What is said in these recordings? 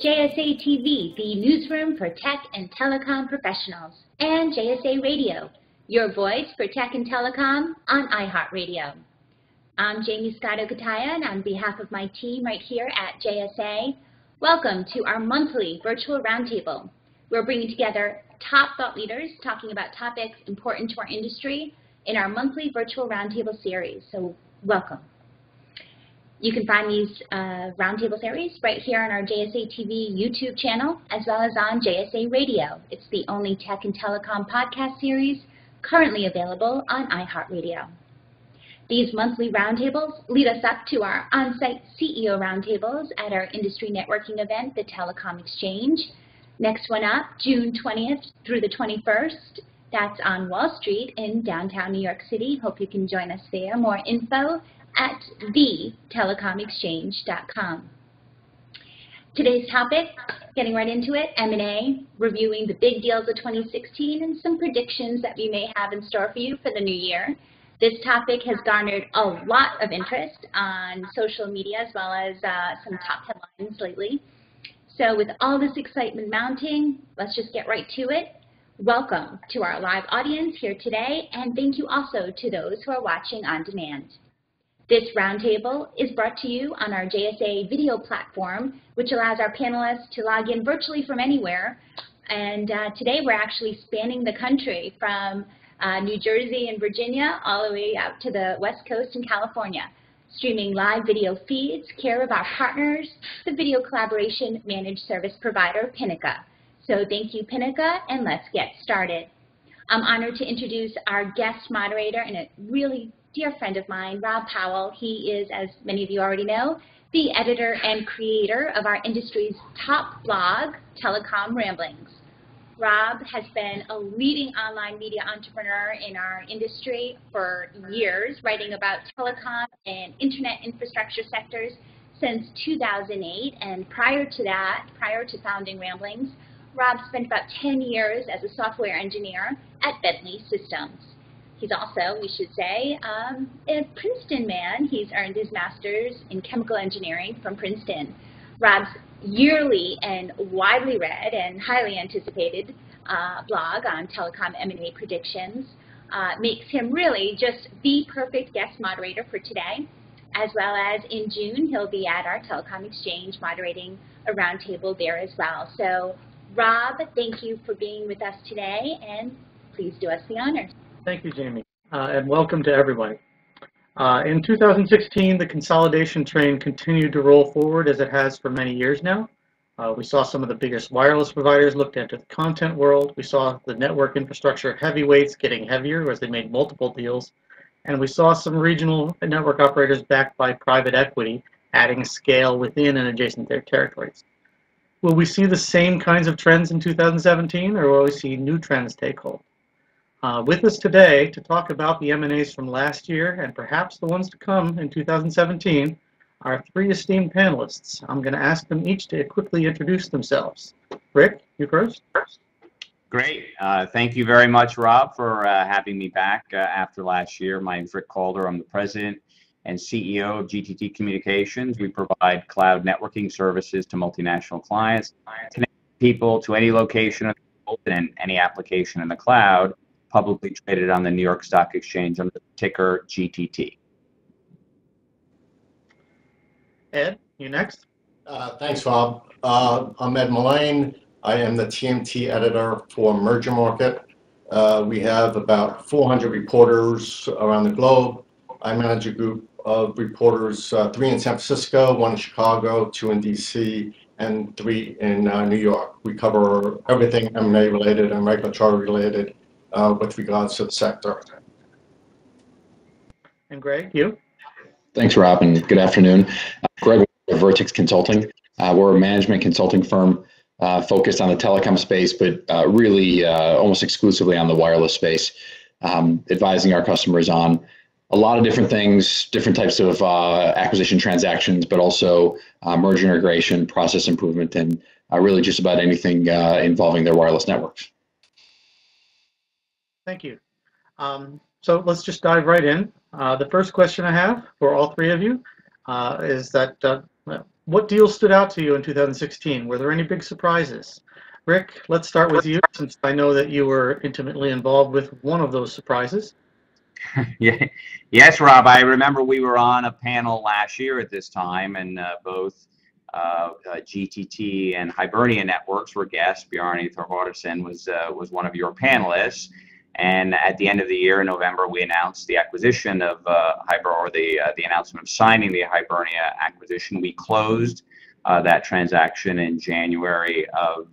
JSA TV, the newsroom for tech and telecom professionals, and JSA Radio, your voice for tech and telecom on iHeartRadio. I'm Jaymie Scotto Keatinge, and on behalf of my team right here at JSA, welcome to our monthly virtual roundtable. We're bringing together top thought leaders talking about topics important to our industry in our monthly virtual roundtable series, so welcome. You can find these roundtable series right here on our JSA TV YouTube channel, as well as on JSA Radio. It's the only tech and telecom podcast series currently available on iHeartRadio. These monthly roundtables lead us up to our on-site CEO roundtables at our industry networking event, the Telecom Exchange. Next one up, June 20th through the 21st. That's on Wall Street in downtown New York City. Hope you can join us there. More info at thetelecomexchange.com. Today's topic, getting right into it, M&A, reviewing the big deals of 2016 and some predictions that we may have in store for you for the new year. This topic has garnered a lot of interest on social media as well as some top headlines lately. So with all this excitement mounting, let's just get right to it. Welcome to our live audience here today, and thank you also to those who are watching on demand. This roundtable is brought to you on our JSA video platform, which allows our panelists to log in virtually from anywhere. And today we're actually spanning the country from New Jersey and Virginia all the way out to the West Coast and California, streaming live video feeds, care of our partners, the video collaboration managed service provider, Pinnaca. So thank you, Pinnaca, and let's get started. I'm honored to introduce our guest moderator and a really dear friend of mine, Rob Powell. He is, as many of you already know, the editor and creator of our industry's top blog, Telecom Ramblings. Rob has been a leading online media entrepreneur in our industry for years, writing about telecom and internet infrastructure sectors since 2008. And prior to that, prior to founding Ramblings, Rob spent about 10 years as a software engineer at Bentley Systems. He's also, we should say, a Princeton man. He's earned his master's in chemical engineering from Princeton. Rob's yearly and widely read and highly anticipated blog on telecom M&A predictions makes him really just the perfect guest moderator for today, as well as in June, he'll be at our Telecom Exchange moderating a roundtable there as well. So Rob, thank you for being with us today, and please do us the honor. Thank you, Jaymie, and welcome to everyone. In 2016, the consolidation train continued to roll forward as it has for many years now. We saw some of the biggest wireless providers look to enter the content world. We saw the network infrastructure heavyweights getting heavier as they made multiple deals. And we saw some regional network operators backed by private equity adding scale within and adjacent their territories. Will we see the same kinds of trends in 2017, or will we see new trends take hold? With us today to talk about the M&As from last year and perhaps the ones to come in 2017 are three esteemed panelists. I'm going to ask them each to quickly introduce themselves. Rick, you first. Great. Thank you very much, Rob, for having me back after last year. My name's Rick Calder. I'm the president and CEO of GTT Communications. We provide cloud networking services to multinational clients, connect people to any location and any application in the cloud. Publicly traded on the New York Stock Exchange under the ticker GTT. Ed, you next. Thanks, Rob. I'm Ed Mullane. I am the TMT editor for Merger Market. We have about 400 reporters around the globe. I manage a group of reporters, 3 in San Francisco, 1 in Chicago, 2 in DC, and 3 in New York. We cover everything M&A related and regulatory related. With regards to the sector. And Greg, you? Thanks, Rob, and good afternoon. Greg Weiner, Vertix Consulting. We're a management consulting firm focused on the telecom space, but really almost exclusively on the wireless space, advising our customers on a lot of different things, different types of acquisition transactions, but also merger integration, process improvement, and really just about anything involving their wireless networks. Thank you. So let's just dive right in. The first question I have for all three of you is that what deal stood out to you in 2016? Were there any big surprises? Rick, let's start with you, since I know that you were intimately involved with one of those surprises. Yes, Rob, I remember we were on a panel last year at this time, and both GTT and Hibernia Networks were guests. Bjarni Thorvaldsen was one of your panelists, and at the end of the year in November, we announced the acquisition of the announcement of signing the Hibernia acquisition. We closed that transaction in January of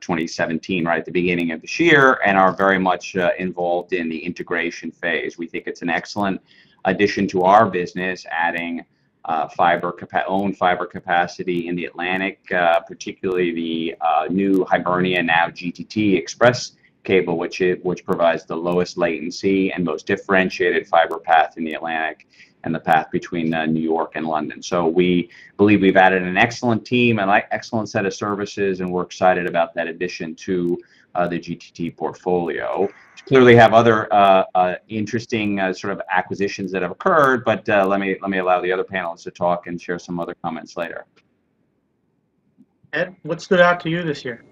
2017, right at the beginning of this year, and are very much involved in the integration phase. We think it's an excellent addition to our business, adding own fiber capacity in the Atlantic, particularly the new Hibernia, now GTT Express Cable, which provides the lowest latency and most differentiated fiber path in the Atlantic, and the path between New York and London. So we believe we've added an excellent team, an excellent set of services, and we're excited about that addition to the GTT portfolio. We clearly have other interesting sort of acquisitions that have occurred, but let me allow the other panelists to talk and share some other comments later. Ed, what stood out to you this year?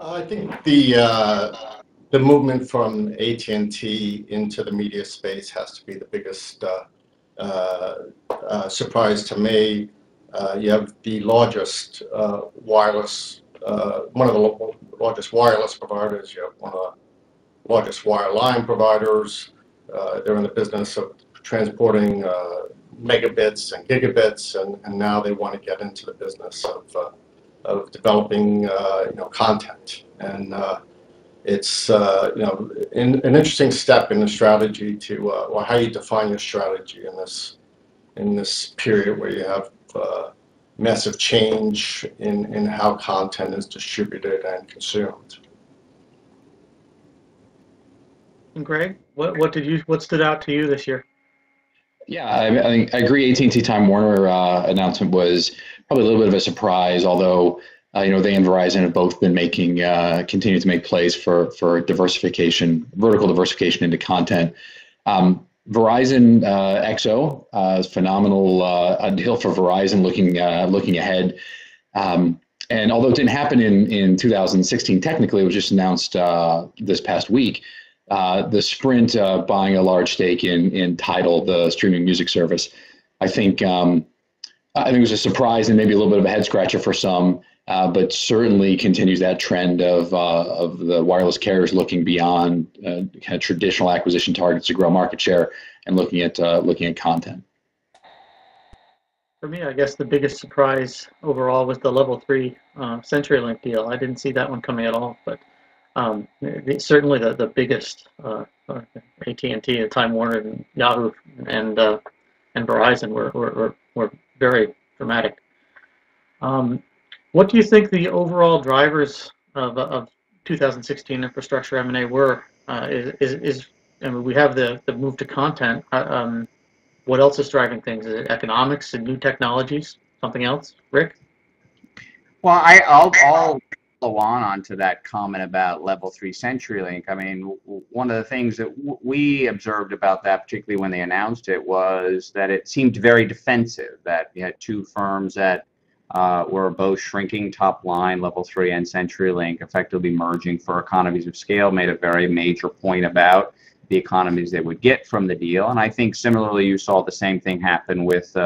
I think the movement from AT&T into the media space has to be the biggest surprise to me. You have the largest wireless, one of the largest wireless providers. You have one of the largest wireline providers. They're in the business of transporting megabits and gigabits, and now they want to get into the business of developing you know, content. And it's you know, an interesting step in the strategy to well, how you define your strategy in this period where you have massive change in how content is distributed and consumed. And Greg, what stood out to you this year? Yeah, I agree. AT&T Time Warner announcement was probably a little bit of a surprise, although you know, they and Verizon have both been making, continue to make plays for diversification, vertical diversification into content. Verizon XO is phenomenal deal for Verizon looking ahead. And although it didn't happen in 2016, technically, it was just announced this past week. The Sprint buying a large stake in Tidal, the streaming music service. I think it was a surprise and maybe a little bit of a head scratcher for some. But certainly continues that trend of the wireless carriers looking beyond kind of traditional acquisition targets to grow market share and looking at content. For me, I guess the biggest surprise overall was the Level 3 CenturyLink deal. I didn't see that one coming at all, but certainly the biggest AT&T and Time Warner and Yahoo and Verizon were very dramatic. What do you think the overall drivers of 2016 infrastructure M&A were? I mean, we have the move to content. What else is driving things? Is it economics and new technologies? Something else? Rick? Well, I'll follow on to that comment about Level 3 CenturyLink. I mean, one of the things that we observed about that, particularly when they announced it, was that it seemed very defensive, that you had two firms that were both shrinking top line. Level 3 and CenturyLink effectively merging for economies of scale, made a very major point about the economies they would get from the deal. And I think similarly you saw the same thing happen with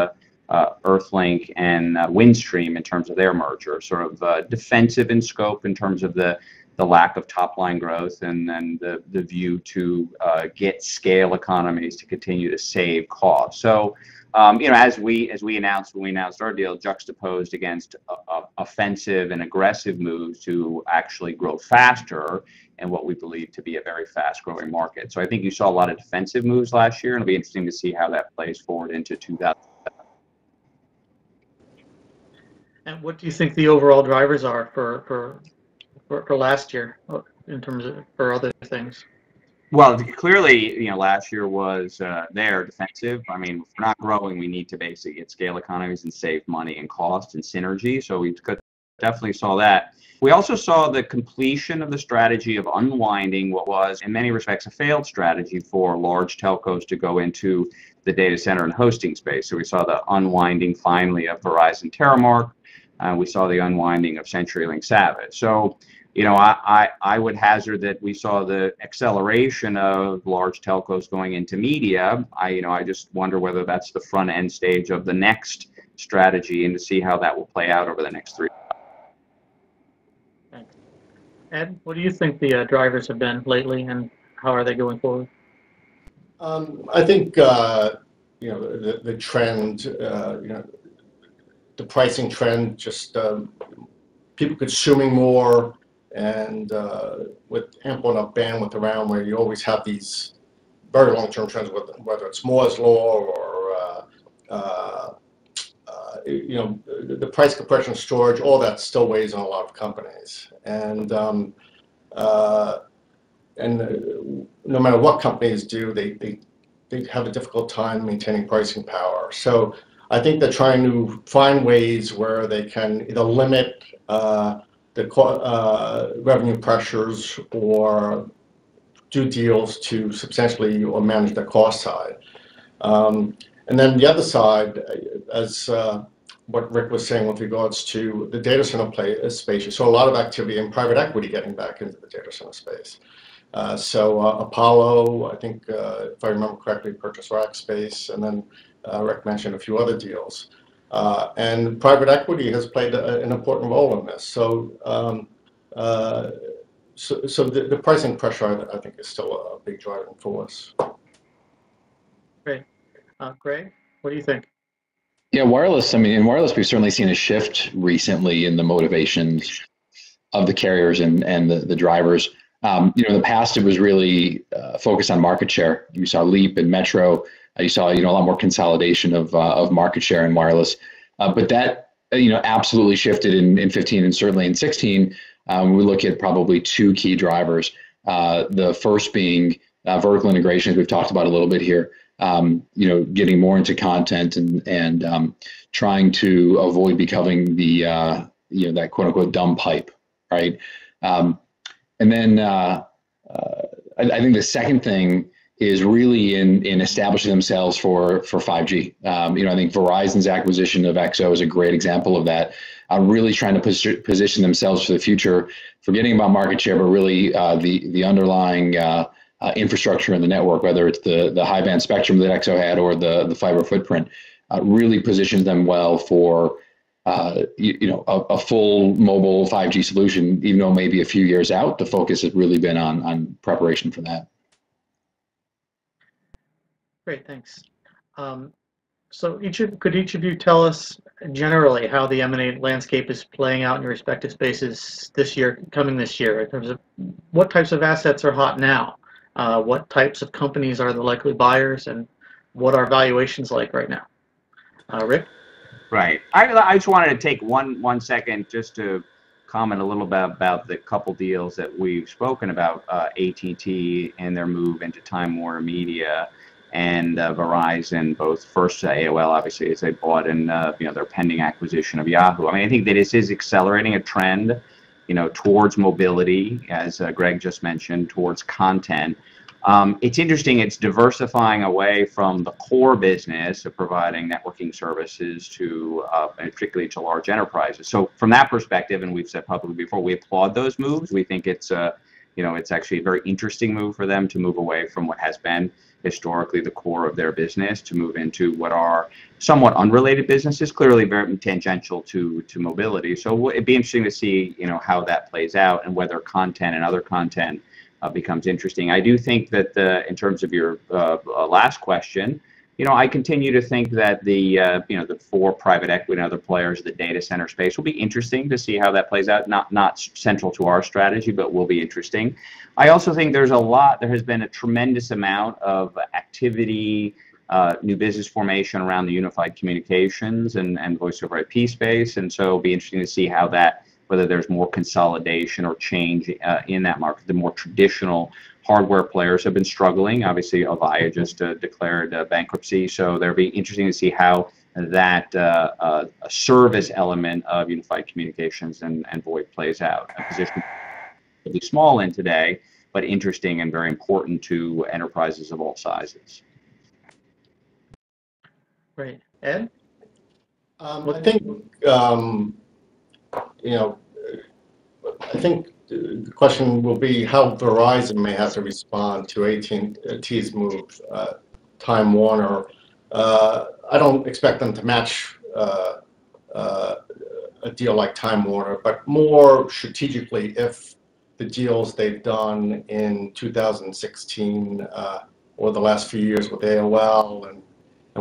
Earthlink and Windstream in terms of their merger, sort of defensive in scope in terms of the lack of top line growth and the view to get scale economies to continue to save costs. So you know, as we announced when we announced our deal, juxtaposed against offensive and aggressive moves to actually grow faster in what we believe to be a very fast-growing market. So I think you saw a lot of defensive moves last year, and it'll be interesting to see how that plays forward into 2017. And what do you think the overall drivers are for last year in terms of for other things? Well, clearly, you know, last year was defensive. I mean, if we're not growing, we need to basically get scale economies and save money and cost and synergy. So we definitely saw that. We also saw the completion of the strategy of unwinding what was, in many respects, a failed strategy for large telcos to go into the data center and hosting space. So we saw the unwinding, finally, of Verizon Terramark. We saw the unwinding of CenturyLink Savage. So, you know, I would hazard that we saw the acceleration of large telcos going into media. I just wonder whether that's the front end stage of the next strategy, and to see how that will play out over the next 3 years. Thanks. Ed, what do you think the drivers have been lately, and how are they going forward? I think you know, the trend, you know, the pricing trend, just people consuming more, and with ample enough bandwidth around, where you always have these very long-term trends, whether it's Moore's law or you know, the price compression, storage, all that still weighs on a lot of companies. And no matter what companies do, they have a difficult time maintaining pricing power. So I think they're trying to find ways where they can either limit the revenue pressures or do deals to substantially or manage the cost side. And then the other side, as what Rick was saying with regards to the data center space, so a lot of activity in private equity getting back into the data center space. Apollo, I think, if I remember correctly, purchased Rackspace, and then Rick mentioned a few other deals. And private equity has played an important role in this. So, the pricing pressure, I think, is still a big driving force. Great. Greg, what do you think? Yeah, wireless. I mean, in wireless, we've certainly seen a shift recently in the motivations of the carriers and the drivers. You know, in the past, it was really focused on market share. You saw Leap and Metro. You saw, you know, a lot more consolidation of market share in wireless. But that, you know, absolutely shifted in 15 and certainly in 16. We look at probably two key drivers. The first being vertical integrations. We've talked about a little bit here. You know, getting more into content and trying to avoid becoming the you know, that quote unquote dumb pipe, right? And then I think the second thing is really in establishing themselves for 5G. You know, I think Verizon's acquisition of XO is a great example of that. Really trying to position themselves for the future, forgetting about market share, but really the underlying infrastructure in the network, whether it's the high band spectrum that XO had or the fiber footprint, really positions them well for a full mobile 5G solution. Even though maybe a few years out, the focus has really been on preparation for that. Great, thanks. So could each of you tell us generally how the M&A landscape is playing out in your respective spaces this year, coming this year, in terms of what types of assets are hot now? What types of companies are the likely buyers, and what are valuations like right now? Rick? Right. I just wanted to take one second just to comment a little bit about the couple deals that we've spoken about, AT&T and their move into Time Warner Media, and Verizon, both first AOL, obviously, as they bought, and you know, their pending acquisition of Yahoo. I mean, I think that this is accelerating a trend, you know, towards mobility, as Greg just mentioned, towards content. It's interesting, it's diversifying away from the core business of providing networking services to, particularly to large enterprises. So from that perspective, and we've said publicly before, we applaud those moves. We think it's, you know, it's actually a very interesting move for them to move away from what has been historically the core of their business, to move into what are somewhat unrelated businesses, clearly very tangential to mobility. So it'd be interesting to see, you know, how that plays out, and whether content and other content becomes interesting. I do think that in terms of your last question, you know, I continue to think that the you know, the four private equity and other players, the data center space, will be interesting to see how that plays out. Not central to our strategy, but will be interesting. I also think there has been a tremendous amount of activity, new business formation around the unified communications and voice over IP space, and so it'll be interesting to see how that, whether there's more consolidation or change in that market. The more traditional hardware players have been struggling. Obviously, Avaya just declared bankruptcy, so there'll be interesting to see how that a service element of unified communications and VoIP plays out. A position really small in today, but interesting and very important to enterprises of all sizes. Great. Ed? I think, you know, I think the question will be how Verizon may have to respond to AT&T's move, Time Warner. I don't expect them to match a deal like Time Warner, but more strategically, if the deals they've done in 2016 or the last few years with AOL and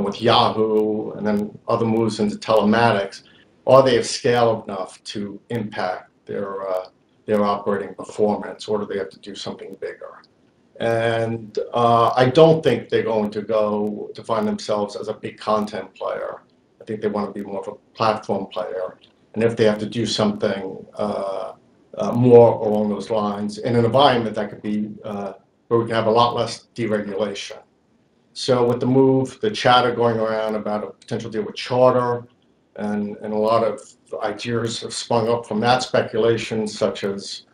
with Yahoo and then other moves into telematics, are they of scale enough to impact their operating performance, or do they have to do something bigger? And I don't think they're going to go to find themselves as a big content player. I think they want to be more of a platform player. And if they have to do something more along those lines in an environment that could be where we can have a lot less deregulation. So with the move, the chatter going around about a potential deal with Charter, and a lot of ideas have sprung up from that speculation, such as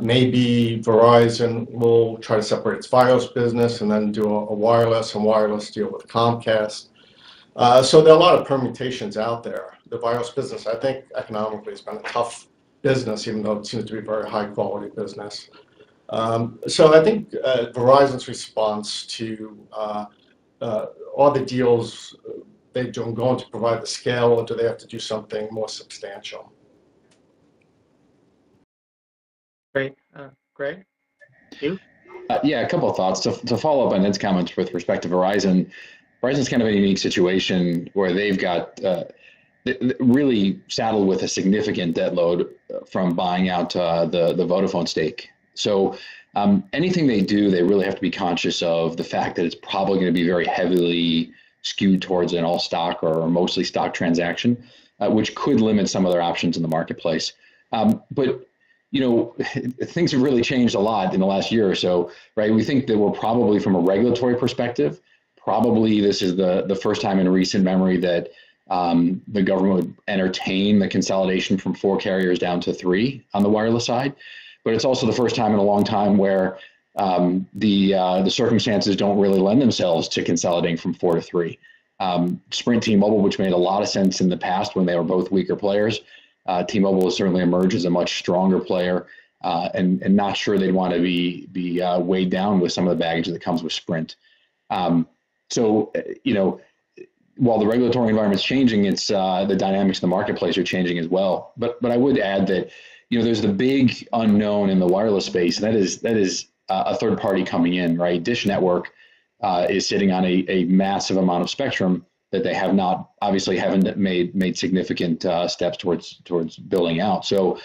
maybe Verizon will try to separate its Fios business and then do a wireless deal with Comcast. So there are a lot of permutations out there. The Fios business, I think, economically has been a tough business, even though it seems to be a very high-quality business. So I think Verizon's response to all the deals they're doing going to provide the scale, or do they have to do something more substantial? Great. Greg? You? Yeah, a couple of thoughts. To follow up on Ed's comments with respect to Verizon, Verizon's kind of a unique situation where they've got really saddled with a significant debt load from buying out the Vodafone stake. So anything they do, they really have to be conscious of the fact that it's probably going to be very heavily skewed towards an all stock or mostly stock transaction, which could limit some of their options in the marketplace. But you know, things have really changed a lot in the last year or so, right? We think that we're probably, from a regulatory perspective, probably this is the first time in recent memory that the government would entertain the consolidation from 4 carriers down to 3 on the wireless side. But it's also the first time in a long time where the circumstances don't really lend themselves to consolidating from 4 to 3. Sprint T-Mobile, which made a lot of sense in the past when they were both weaker players, T-Mobile has certainly emerged as a much stronger player, and not sure they'd want to be weighed down with some of the baggage that comes with Sprint. So, you know, while the regulatory environment's changing, it's the dynamics of the marketplace are changing as well. But I would add that, you know, there's the big unknown in the wireless space, and that is a third party coming in, right? DISH Network is sitting on a massive amount of spectrum that they have not, obviously haven't made significant steps towards building out. So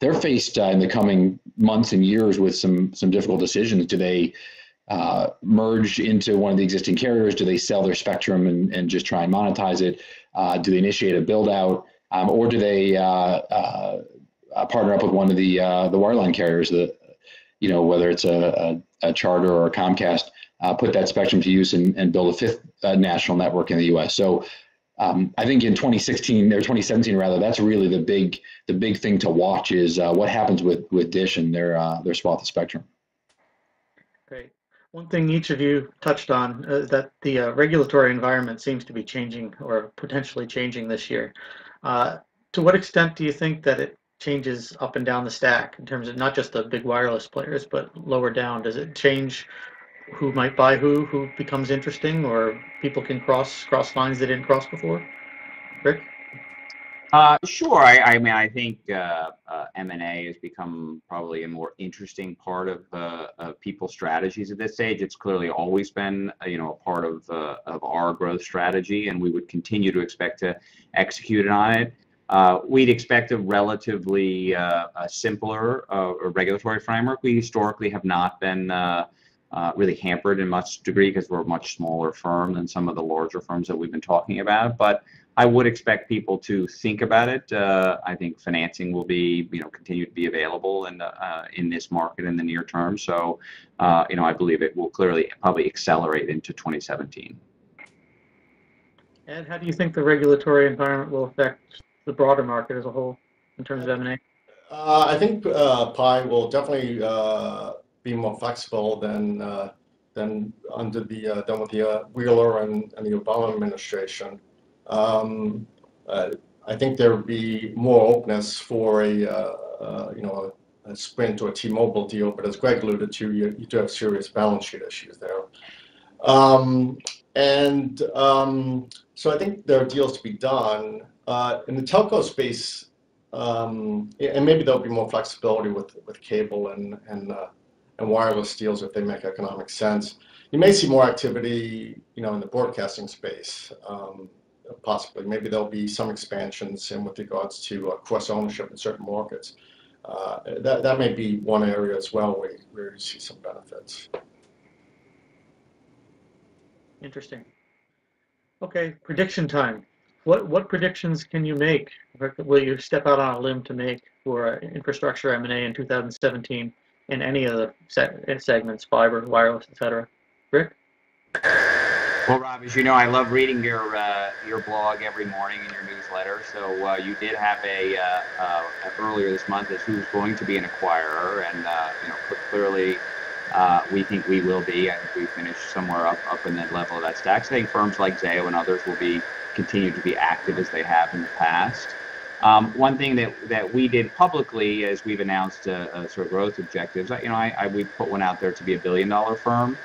they're faced in the coming months and years with some difficult decisions. Do they merge into one of the existing carriers? Do they sell their spectrum and just try and monetize it? Do they initiate a build out? Or do they partner up with one of the wireline carriers, you know, whether it's a Charter or a Comcast, put that spectrum to use and build a 5th national network in the U.S. So I think in 2016 or 2017 rather, that's really the big thing to watch is what happens with DISH and their swath of spectrum. Great. One thing each of you touched on is that the regulatory environment seems to be changing or potentially changing this year. To what extent do you think that it changes up and down the stack in terms of not just the big wireless players, but lower down? Does it change who might buy who becomes interesting, or people can cross lines they didn't cross before? Rick? Sure. I mean, I think M&A has become probably a more interesting part of people's strategies at this stage. It's clearly always been, you know, a part of our growth strategy, and we would continue to expect to execute on it. We'd expect a relatively simpler regulatory framework. We historically have not been really hampered in much degree because we're a much smaller firm than some of the larger firms that we've been talking about. But I would expect people to think about it. I think financing will be, you know, continue to be available in this market in the near term. So, you know, I believe it will clearly probably accelerate into 2017. Ed, how do you think the regulatory environment will affect the broader market as a whole in terms of M&A? I think PI will definitely be more flexible than under the than with the Wheeler and the Obama administration. I think there would be more openness for a you know, a Sprint or a T-Mobile deal, but as Greg alluded to, you do have serious balance sheet issues there. So I think there are deals to be done in the telco space, and maybe there'll be more flexibility with cable and wireless deals if they make economic sense. You may see more activity, you know, in the broadcasting space, possibly. Maybe there'll be some expansions in with regards to cross ownership in certain markets. That may be one area as well where you see some benefits. Interesting. Okay, prediction time. What predictions can you make? Will you step out on a limb to make for infrastructure M&A in 2017 in any of the segments, fiber, wireless, etc.? Rick? Well, Rob, as you know, I love reading your blog every morning and your newsletter. So you did have a earlier this month as who's going to be an acquirer, and you know, clearly. We think we will be. I think we finished somewhere up in that level of that stack. So I think firms like Zayo and others will be continue to be active as they have in the past. One thing that we did publicly is we've announced sort of growth objectives. You know, we put one out there to be a billion-dollar firm.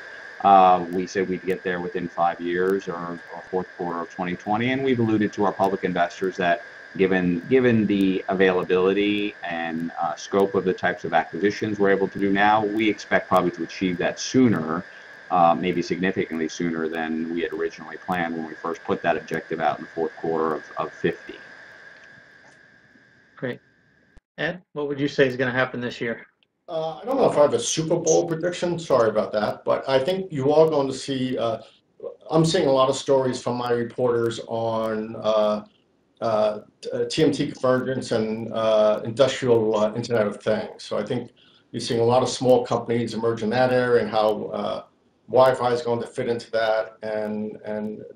We said we'd get there within 5 years or fourth quarter of 2020, and we've alluded to our public investors that given the availability and scope of the types of acquisitions we're able to do now, we expect probably to achieve that sooner, maybe significantly sooner than we had originally planned when we first put that objective out in the fourth quarter of 50. Great. Ed, what would you say is going to happen this year? I don't know if I have a Super Bowl prediction. Sorry about that. But I think you are going to see, I'm seeing a lot of stories from my reporters on TMT convergence and industrial Internet of Things. So I think you're seeing a lot of small companies emerge in that area, and how Wi-Fi is going to fit into that, and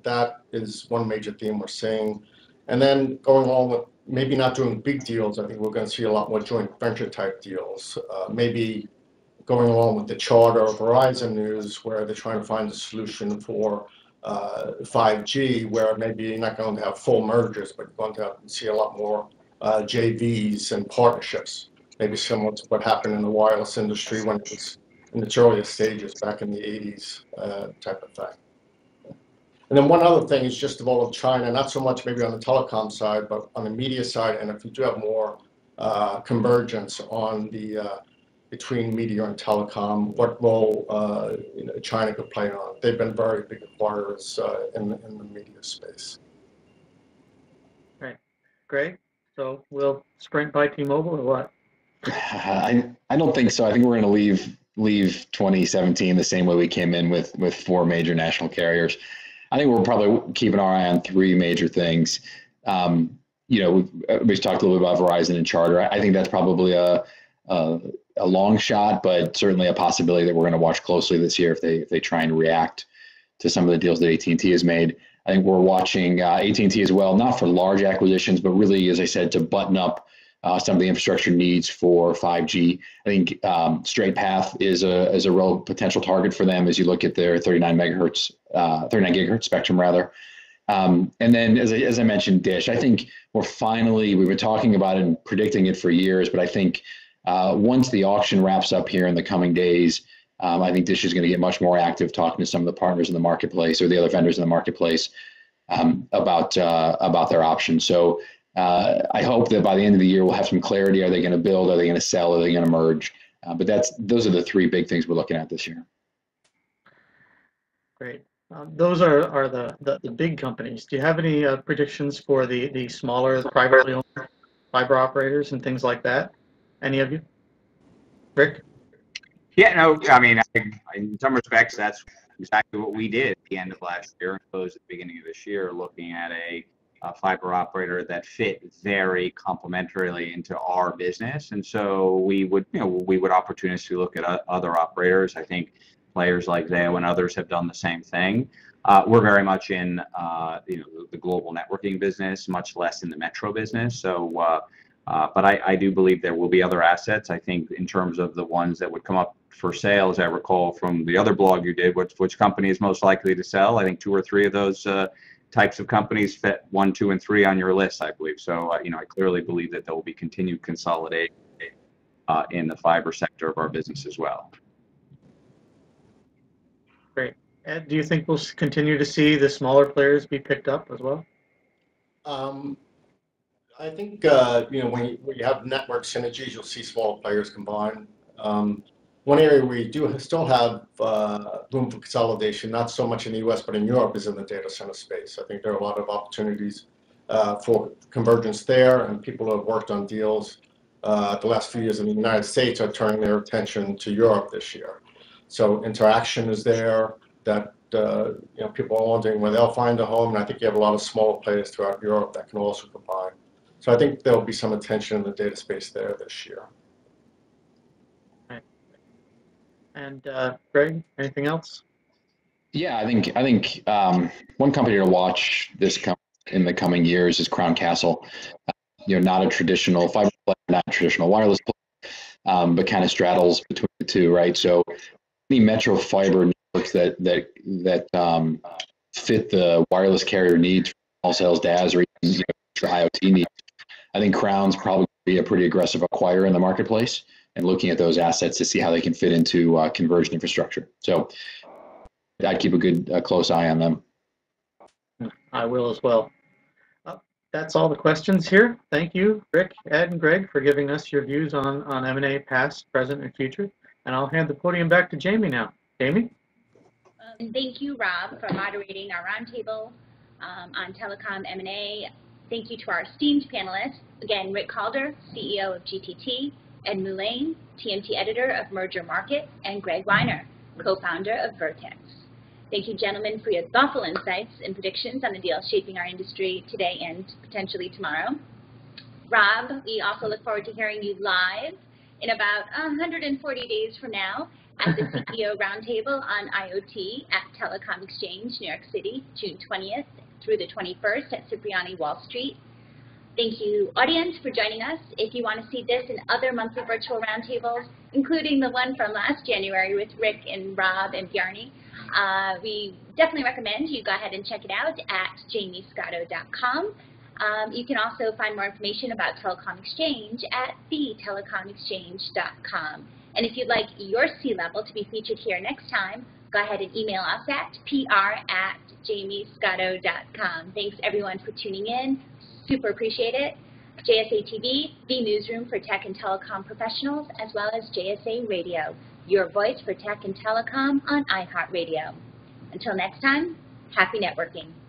that is one major theme we're seeing. And then going along with maybe not doing big deals, I think we're going to see a lot more joint venture type deals. Maybe going along with the Charter or Verizon news, where they're trying to find a solution for 5G, where maybe you're not going to have full mergers, but you're going to see a lot more JVs and partnerships, maybe similar to what happened in the wireless industry when it was in its earlier stages back in the 80s, type of thing. And then one other thing is just the role of China, not so much maybe on the telecom side, but on the media side, and if you do have more convergence on the between media and telecom, what role you know, China could play on. They've been very big acquirers in the media space. Right. Great. So will Sprint buy T-Mobile or what? I don't think so. I think we're going to leave 2017 the same way we came in with four major national carriers. I think we'll probably keep an eye on three major things. You know, we've talked a little bit about Verizon and Charter. I think that's probably a long shot, but certainly a possibility that we're going to watch closely this year if they try and react to some of the deals that AT&T has made. I think we're watching AT&T as well, not for large acquisitions, but really, as I said, to button up some of the infrastructure needs for 5G. I think Straight Path is a real potential target for them as you look at their 39 gigahertz spectrum, rather. And then, as I mentioned, DISH. I think we've been talking about it and predicting it for years, but I think once the auction wraps up here in the coming days, I think DISH is going to get much more active talking to some of the partners in the marketplace or the other vendors in the marketplace about their options. So I hope that by the end of the year we'll have some clarity. Are they going to build? Are they going to sell? Are they going to merge? But those are the three big things we're looking at this year. Great. Those are the big companies. Do you have any predictions for the smaller, privately owned fiber operators and things like that? Any of you? Rick? Yeah, no, I mean, in some respects, that's exactly what we did at the end of last year and closed at the beginning of this year, looking at a fiber operator that fit very complementarily into our business. And so we would opportunistically look at other operators. I think players like Zayo and others have done the same thing. We're very much in the global networking business, much less in the metro business. So, but I do believe there will be other assets. I think in terms of the ones that would come up for sale, as I recall from the other blog you did, which company is most likely to sell? I think 2 or 3 of those types of companies fit 1, 2, and 3 on your list, I believe. So, I clearly believe that there will be continued consolidation in the fiber sector of our business as well. Great. Ed, do you think we'll continue to see the smaller players be picked up as well? I think when you have network synergies, you'll see smaller players combine. One area we do still have room for consolidation, not so much in the U.S. but in Europe, is in the data center space. I think there are a lot of opportunities for convergence there, and people who have worked on deals the last few years in the United States are turning their attention to Europe this year. So interaction is there. That people are wondering where they'll find a home, and I think you have a lot of small players throughout Europe that can also combine. So I think there'll be some attention in the data space there this year. Right. And Greg, anything else? Yeah, I think one company to watch in the coming years is Crown Castle. Not a traditional fiber player, not a traditional wireless player, but kind of straddles between the two, right? So any metro fiber that fit the wireless carrier needs, wholesale, DAS, or even the IoT needs. I think Crown's probably be a pretty aggressive acquirer in the marketplace, and looking at those assets to see how they can fit into converged infrastructure. So I'd keep a good close eye on them. I will as well. That's all the questions here. Thank you, Rick, Ed, and Greg, for giving us your views on M&A past, present, and future. And I'll hand the podium back to Jaymie now. Jaymie? And thank you, Rob, for moderating our roundtable on telecom M&A. Thank you to our esteemed panelists. Again, Rick Calder, CEO of GTT, Ed Mullane, TMT editor of Merger Market, and Greg Weiner, co-founder of Vertix. Thank you, gentlemen, for your thoughtful insights and predictions on the deals shaping our industry today and potentially tomorrow. Rob, we also look forward to hearing you live in about 140 days from now at the CEO Roundtable on IoT at Telecom Exchange, New York City, June 20th through the 21st at Cipriani Wall Street. Thank you, audience, for joining us. If you want to see this and other monthly virtual roundtables, including the one from last January with Rick and Rob and Bjarni, we definitely recommend you go ahead and check it out at jaymiescotto.com. You can also find more information about Telecom Exchange at thetelecomexchange.com. And if you'd like your C-level to be featured here next time, go ahead and email us at pr@jaymiescotto.com. Thanks, everyone, for tuning in. Super appreciate it. JSA TV, the newsroom for tech and telecom professionals, as well as JSA Radio, your voice for tech and telecom on iHeartRadio. Until next time, happy networking.